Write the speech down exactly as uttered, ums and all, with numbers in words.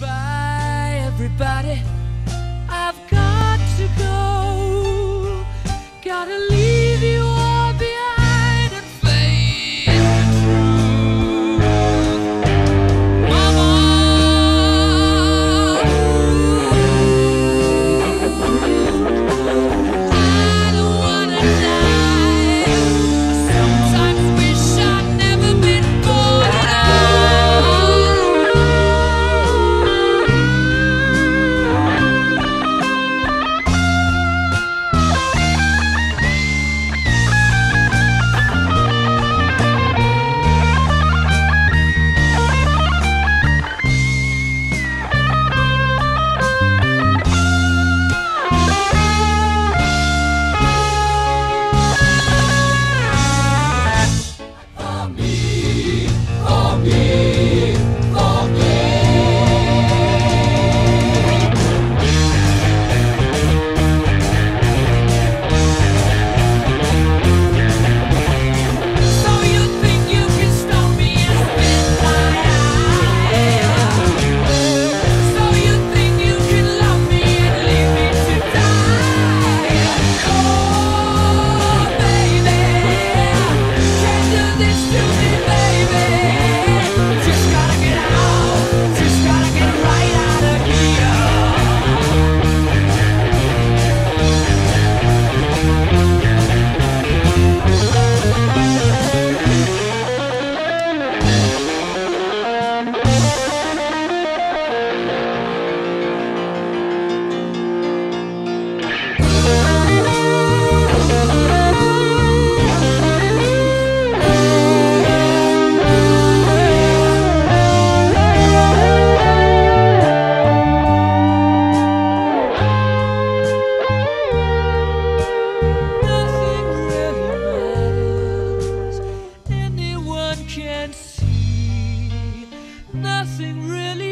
Goodbye, everybody. I've got to go. Gotta leave you all behind and face the truth. Mama, I don't wanna die. Sometimes wish I'd never been born at all. Nothing really